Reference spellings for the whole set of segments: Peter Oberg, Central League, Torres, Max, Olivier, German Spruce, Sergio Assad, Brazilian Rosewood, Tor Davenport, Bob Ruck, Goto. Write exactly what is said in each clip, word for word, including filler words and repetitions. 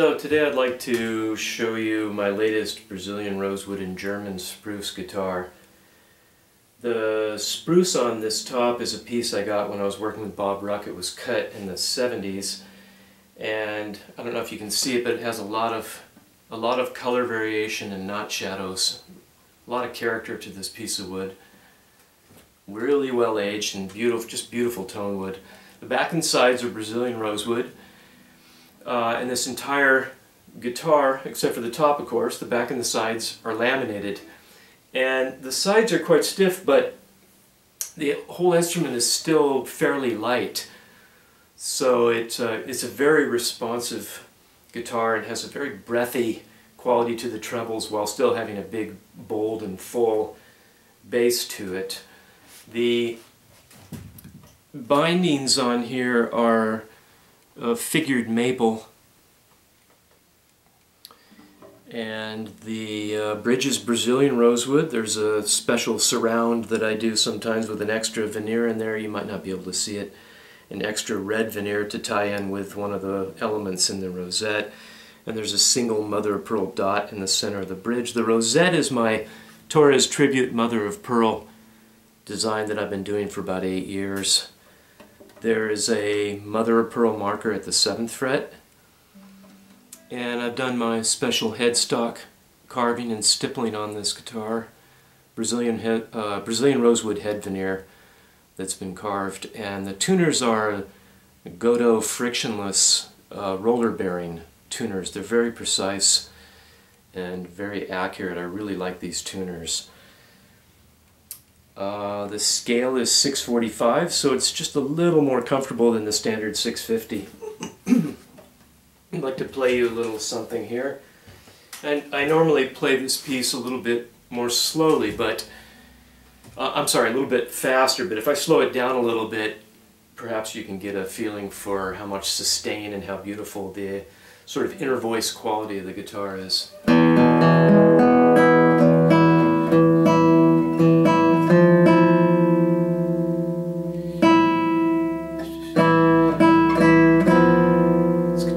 So today I'd like to show you my latest Brazilian Rosewood and German Spruce guitar. The spruce on this top is a piece I got when I was working with Bob Ruck. It was cut in the seventies, and I don't know if you can see it, but it has a lot of a lot of color variation and not shadows. A lot of character to this piece of wood. Really well aged and beautiful, just beautiful tone wood. The back and sides are Brazilian rosewood, uh, and this entire guitar, except for the top of course, the back and the sides are laminated. And the sides are quite stiff, but the whole instrument is still fairly light. So it's a, it's a very responsive guitar and has a very breathy quality to the trebles while still having a big, bold and full bass to it. The bindings on here are uh, figured maple, and the uh, bridge is Brazilian rosewood. There's a special surround that I do sometimes with an extra veneer in there. You might not be able to see it. An extra red veneer to tie in with one of the elements in the rosette. And there's a single mother of pearl dot in the center of the bridge. The rosette is my Torres Tribute Mother of Pearl design that I've been doing for about eight years. There is a mother of pearl marker at the seventh fret. And I've done my special headstock carving and stippling on this guitar. Brazilian, head, uh, Brazilian rosewood head veneer that's been carved. And the tuners are Goto frictionless uh, roller bearing tuners. They're very precise and very accurate. I really like these tuners. Uh, the scale is six forty-five, so it's just a little more comfortable than the standard six fifty. I'd like to play you a little something here. And I normally play this piece a little bit more slowly, but uh, I'm sorry, a little bit faster, but if I slow it down a little bit, perhaps you can get a feeling for how much sustain and how beautiful the sort of inner voice quality of the guitar is.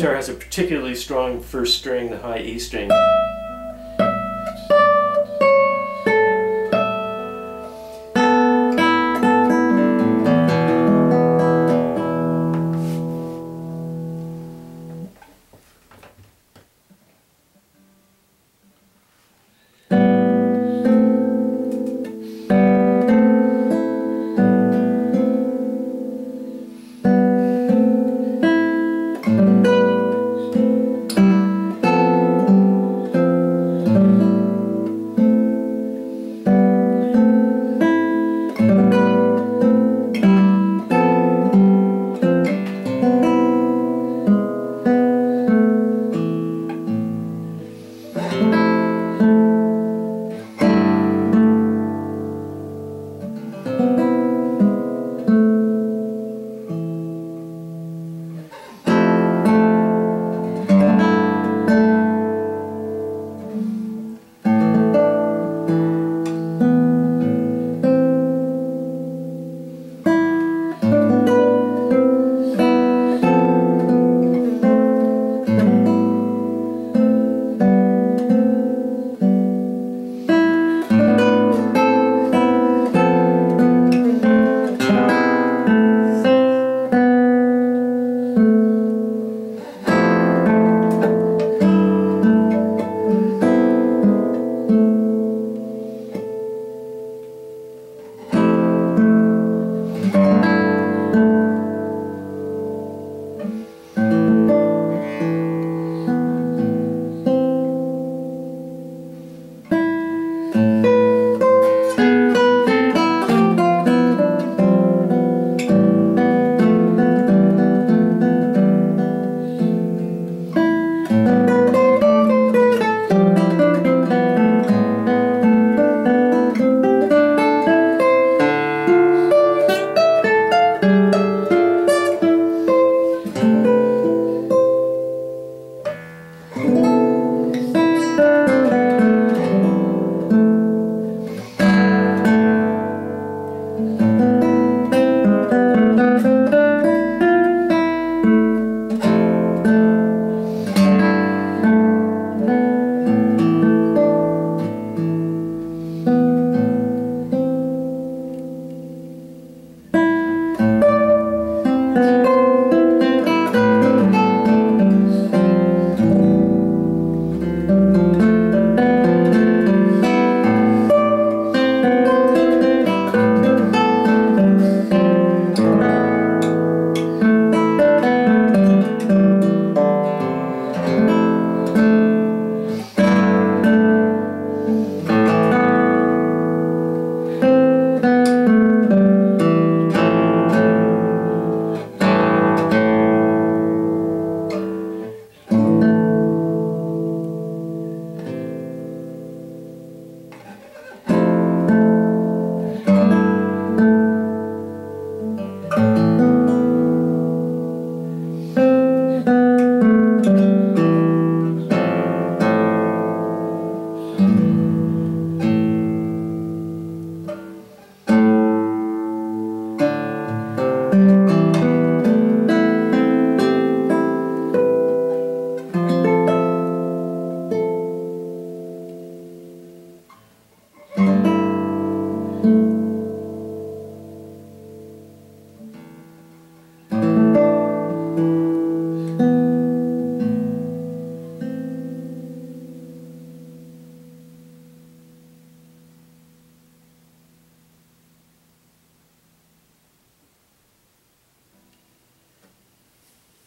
Has a particularly strong first string, the high E string.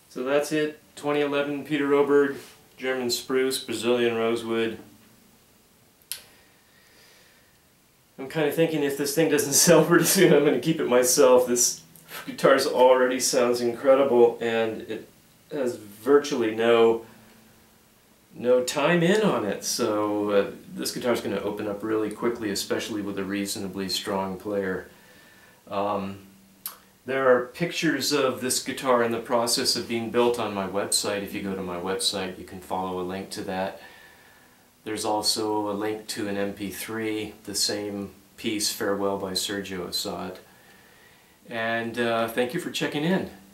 So that's it, twenty eleven Peter Oberg, German Spruce, Brazilian Rosewood. I'm kind of thinking if this thing doesn't sell pretty soon, I'm going to keep it myself. This guitar already sounds incredible, and it has virtually no, no time in on it. So uh, this guitar is going to open up really quickly, especially with a reasonably strong player. Um, There are pictures of this guitar in the process of being built on my website. If you go to my website, you can follow a link to that. There's also a link to an M P three, the same piece, Farewell by Sergio Assad. And uh, thank you for checking in.